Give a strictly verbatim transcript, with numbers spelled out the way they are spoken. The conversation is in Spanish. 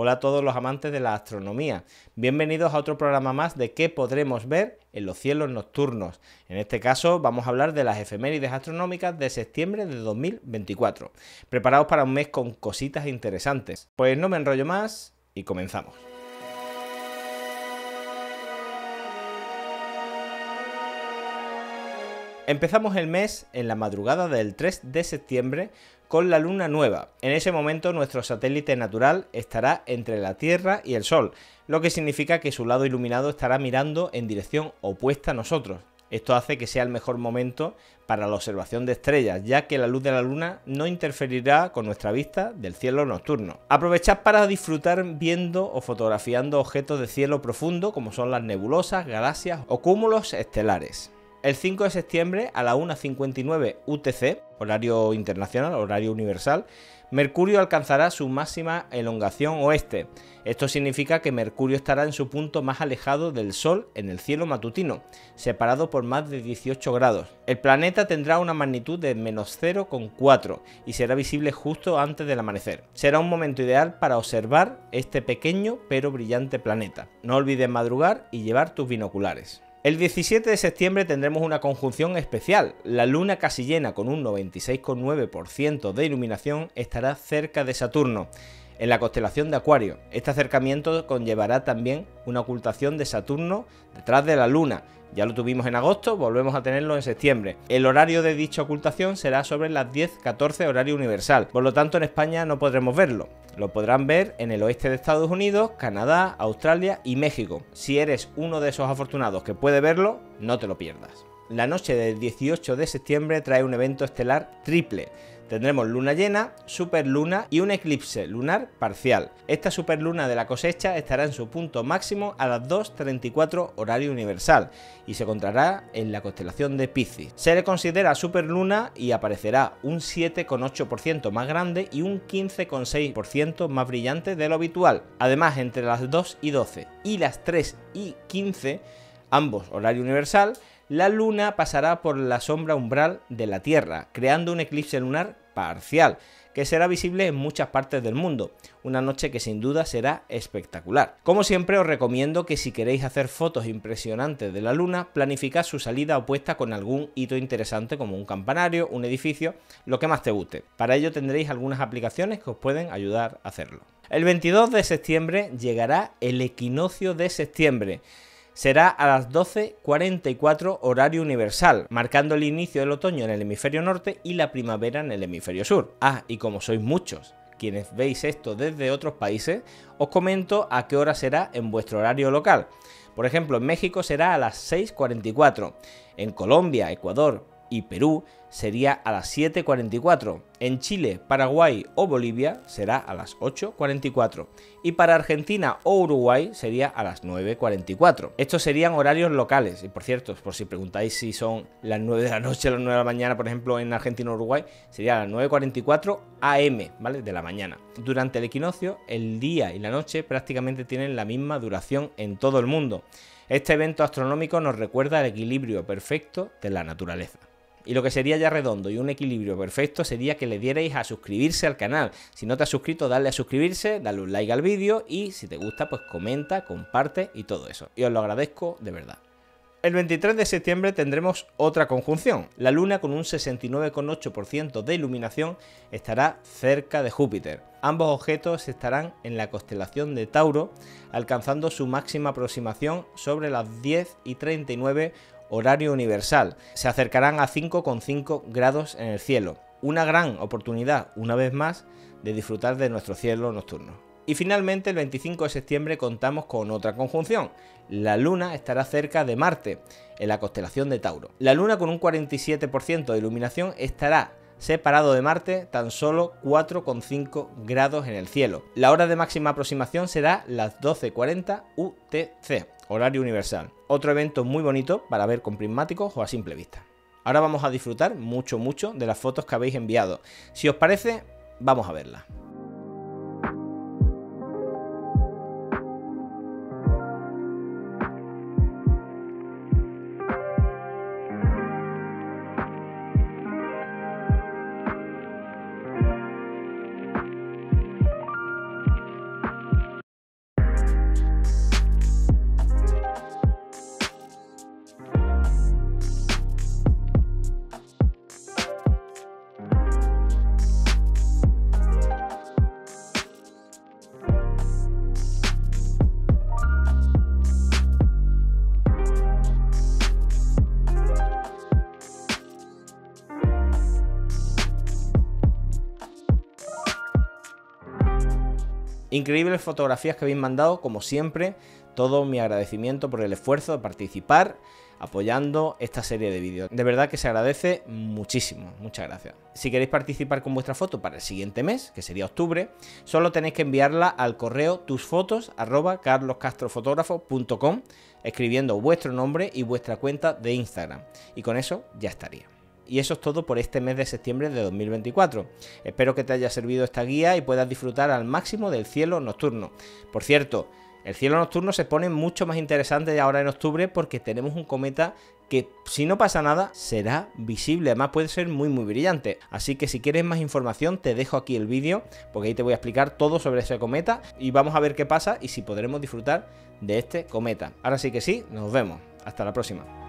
Hola a todos los amantes de la astronomía. Bienvenidos a otro programa más de ¿Qué podremos ver en los cielos nocturnos? En este caso vamos a hablar de las efemérides astronómicas de septiembre de dos mil veinticuatro. Preparaos para un mes con cositas interesantes. Pues no me enrollo más y comenzamos. Empezamos el mes en la madrugada del tres de septiembre con la luna nueva. En ese momento nuestro satélite natural estará entre la Tierra y el Sol, lo que significa que su lado iluminado estará mirando en dirección opuesta a nosotros. Esto hace que sea el mejor momento para la observación de estrellas, ya que la luz de la luna no interferirá con nuestra vista del cielo nocturno. Aprovechad para disfrutar viendo o fotografiando objetos de cielo profundo como son las nebulosas, galaxias o cúmulos estelares. El cinco de septiembre a la una cincuenta y nueve U T C, horario internacional, horario universal, Mercurio alcanzará su máxima elongación oeste. Esto significa que Mercurio estará en su punto más alejado del Sol en el cielo matutino, separado por más de dieciocho grados. El planeta tendrá una magnitud de menos cero coma cuatro y será visible justo antes del amanecer. Será un momento ideal para observar este pequeño pero brillante planeta. No olvides madrugar y llevar tus binoculares. El diecisiete de septiembre tendremos una conjunción especial. La luna casi llena con un noventa y seis coma nueve por ciento de iluminación estará cerca de Saturno, en la constelación de Acuario. Este acercamiento conllevará también una ocultación de Saturno detrás de la luna. Ya lo tuvimos en agosto, volvemos a tenerlo en septiembre. El horario de dicha ocultación será sobre las diez catorce horario universal, por lo tanto en España no podremos verlo. Lo podrán ver en el oeste de Estados Unidos, Canadá, Australia y México. Si eres uno de esos afortunados que puede verlo, no te lo pierdas. La noche del dieciocho de septiembre trae un evento estelar triple. Tendremos luna llena, superluna y un eclipse lunar parcial. Esta superluna de la cosecha estará en su punto máximo a las dos treinta y cuatro horario universal y se encontrará en la constelación de Piscis. Se le considera superluna y aparecerá un siete coma ocho por ciento más grande y un quince coma seis por ciento más brillante de lo habitual. Además, entre las dos y doce y las tres y quince, ambos horario universal, la luna pasará por la sombra umbral de la Tierra, creando un eclipse lunar parcial, que será visible en muchas partes del mundo. Una noche que sin duda será espectacular. Como siempre os recomiendo que si queréis hacer fotos impresionantes de la luna, planificad su salida opuesta con algún hito interesante como un campanario, un edificio, lo que más te guste. Para ello tendréis algunas aplicaciones que os pueden ayudar a hacerlo. El veintidós de septiembre llegará el equinoccio de septiembre. Será a las doce cuarenta y cuatro horario universal, marcando el inicio del otoño en el hemisferio norte y la primavera en el hemisferio sur. Ah, y como sois muchos quienes veis esto desde otros países, os comento a qué hora será en vuestro horario local. Por ejemplo, en México será a las seis cuarenta y cuatro, en Colombia, Ecuador y Perú sería a las siete cuarenta y cuatro, en Chile, Paraguay o Bolivia será a las ocho cuarenta y cuatro y para Argentina o Uruguay sería a las nueve cuarenta y cuatro. Estos serían horarios locales y por cierto, por si preguntáis si son las nueve de la noche o las nueve de la mañana, por ejemplo en Argentina o Uruguay sería a las nueve cuarenta y cuatro A M, ¿vale? De la mañana. Durante el equinoccio, el día y la noche prácticamente tienen la misma duración en todo el mundo. Este evento astronómico nos recuerda el equilibrio perfecto de la naturaleza. Y lo que sería ya redondo y un equilibrio perfecto sería que le dierais a suscribirse al canal. Si no te has suscrito, dale a suscribirse, dale un like al vídeo y si te gusta, pues comenta, comparte y todo eso. Y os lo agradezco de verdad. El veintitrés de septiembre tendremos otra conjunción. La luna con un sesenta y nueve coma ocho por ciento de iluminación estará cerca de Júpiter. Ambos objetos estarán en la constelación de Tauro, alcanzando su máxima aproximación sobre las diez y treinta y nueve horario universal. Se acercarán a cinco coma cinco grados en el cielo. Una gran oportunidad, una vez más, de disfrutar de nuestro cielo nocturno. Y finalmente el veinticinco de septiembre contamos con otra conjunción. La luna estará cerca de Marte, en la constelación de Tauro. La luna con un cuarenta y siete por ciento de iluminación estará separado de Marte tan solo cuatro coma cinco grados en el cielo. La hora de máxima aproximación será las doce cuarenta U T C, horario universal. Otro evento muy bonito para ver con prismáticos o a simple vista. Ahora vamos a disfrutar mucho mucho de las fotos que habéis enviado. Si os parece, vamos a verlas. Increíbles fotografías que habéis mandado, como siempre. Todo mi agradecimiento por el esfuerzo de participar apoyando esta serie de vídeos. De verdad que se agradece muchísimo. Muchas gracias. Si queréis participar con vuestra foto para el siguiente mes, que sería octubre, solo tenéis que enviarla al correo tus fotos arroba carlos castro fotógrafo punto com escribiendo vuestro nombre y vuestra cuenta de Instagram. Y con eso ya estaría. Y eso es todo por este mes de septiembre de dos mil veinticuatro. Espero que te haya servido esta guía y puedas disfrutar al máximo del cielo nocturno. Por cierto, el cielo nocturno se pone mucho más interesante ahora en octubre porque tenemos un cometa que, si no pasa nada, será visible. Además puede ser muy muy brillante. Así que si quieres más información te dejo aquí el vídeo, porque ahí te voy a explicar todo sobre ese cometa y vamos a ver qué pasa y si podremos disfrutar de este cometa. Ahora sí que sí, nos vemos. Hasta la próxima.